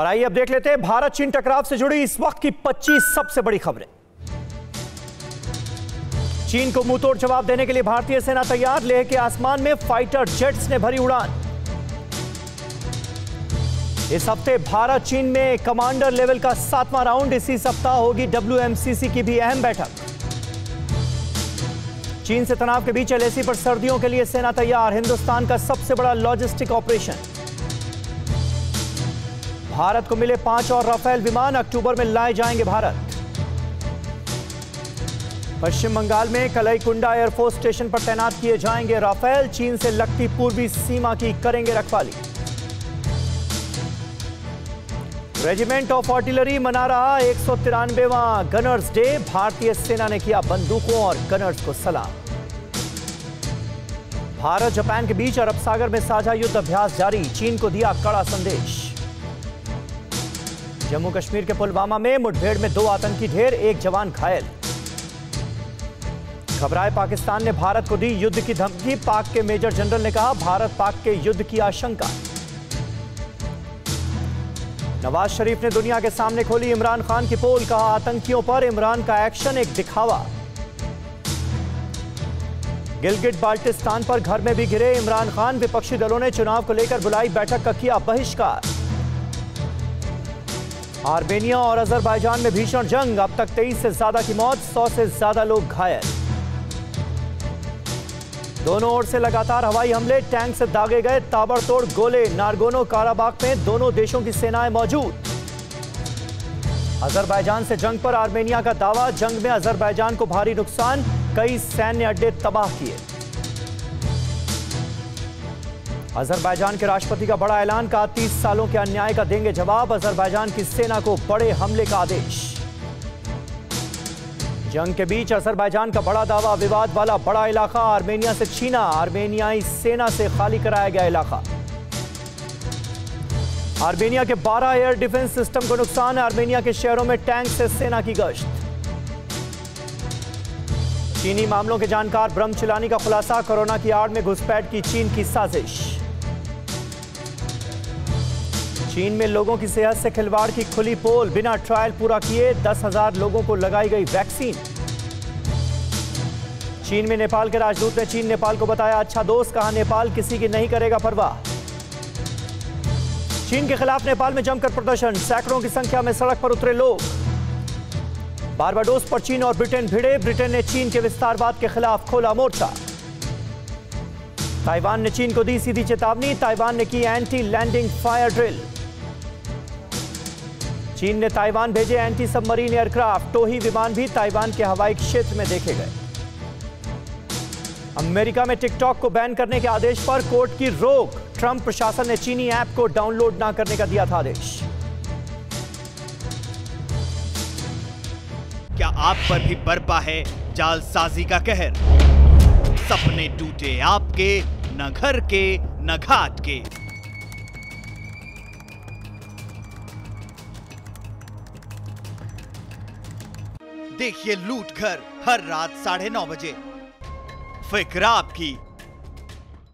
और आइए अब देख लेते हैं भारत चीन टकराव से जुड़ी इस वक्त की 25 सबसे बड़ी खबरें। चीन को मुंहतोड़ जवाब देने के लिए भारतीय सेना तैयार, लेह के आसमान में फाइटर जेट्स ने भरी उड़ान। इस हफ्ते भारत चीन में कमांडर लेवल का 7वां राउंड, इसी सप्ताह होगी WMCC की भी अहम बैठक। चीन से तनाव के बीच LAC पर सर्दियों के लिए सेना तैयार, हिंदुस्तान का सबसे बड़ा लॉजिस्टिक ऑपरेशन। भारत को मिले 5 और राफेल विमान, अक्टूबर में लाए जाएंगे भारत। पश्चिम बंगाल में कलईकुंडा एयरफोर्स स्टेशन पर तैनात किए जाएंगे राफेल, चीन से लगती पूर्वी सीमा की करेंगे रखवाली। रेजिमेंट ऑफ आर्टिलरी मना रहा 193वां गनर्स डे, भारतीय सेना ने किया बंदूकों और गनर्स को सलाम। भारत जापान के बीच अरब सागर में साझा युद्ध अभ्यास जारी, चीन को दिया कड़ा संदेश। जम्मू कश्मीर के पुलवामा में मुठभेड़ में 2 आतंकी ढेर, 1 जवान घायल। घबराए पाकिस्तान ने भारत को दी युद्ध की धमकी, पाक के मेजर जनरल ने कहा भारत पाक के युद्ध की आशंका। नवाज शरीफ ने दुनिया के सामने खोली इमरान खान की पोल, कहा आतंकियों पर इमरान का एक्शन एक दिखावा। गिलगिट बाल्टिस्तान पर घर में भी घिरे इमरान खान, विपक्षी दलों ने चुनाव को लेकर बुलाई बैठक का किया बहिष्कार। आर्मेनिया और अजरबैजान में भीषण जंग, अब तक 23 से ज्यादा की मौत, 100 से ज्यादा लोग घायल। दोनों ओर से लगातार हवाई हमले, टैंक से दागे गए ताबड़तोड़ गोले, नारगोनो काराबाक में दोनों देशों की सेनाएं मौजूद। अजरबैजान से जंग पर आर्मेनिया का दावा, जंग में अजरबैजान को भारी नुकसान, कई सैन्य अड्डे तबाह किए। अजरबैजान के राष्ट्रपति का बड़ा ऐलान, कहा 30 सालों के अन्याय का देंगे जवाब, अजरबैजान की सेना को बड़े हमले का आदेश। जंग के बीच अजरबैजान का बड़ा दावा, विवाद वाला बड़ा इलाका आर्मेनिया से छीना, आर्मेनियाई सेना से खाली कराया गया इलाका। आर्मेनिया के 12 एयर डिफेंस सिस्टम को नुकसान, आर्मेनिया के शहरों में टैंक से सेना की गश्त। चीनी मामलों के जानकार ब्रह्मचेलानी का खुलासा, कोरोना की आड़ में घुसपैठ की चीन की साजिश। चीन में लोगों की सेहत से खिलवाड़ की खुली पोल, बिना ट्रायल पूरा किए 10,000 लोगों को लगाई गई वैक्सीन। चीन में नेपाल के राजदूत ने चीन नेपाल को बताया अच्छा दोस्त, कहा नेपाल किसी की नहीं करेगा परवाह। चीन के खिलाफ नेपाल में जमकर प्रदर्शन, सैकड़ों की संख्या में सड़क पर उतरे लोग। बारबाडोस पर चीन और ब्रिटेन भिड़े, ब्रिटेन ने चीन के विस्तारवाद के खिलाफ खोला मोर्चा। ताइवान ने चीन को दी सीधी चेतावनी, ताइवान ने की एंटी लैंडिंग फायर ड्रिल। चीन ने ताइवान भेजे एंटी सबमरीन एयरक्राफ्ट, टोही विमान भी ताइवान के हवाई क्षेत्र में देखे गए। अमेरिका में टिकटॉक को बैन करने के आदेश पर कोर्ट की रोक, ट्रंप प्रशासन ने चीनी ऐप को डाउनलोड ना करने का दिया था आदेश। क्या आप पर भी बरपा है जालसाजी का कहर? सपने टूटे आपके, न घर के न घाट के। देखिए लूट घर हर रात 9:30 बजे। फिक्र आपकी।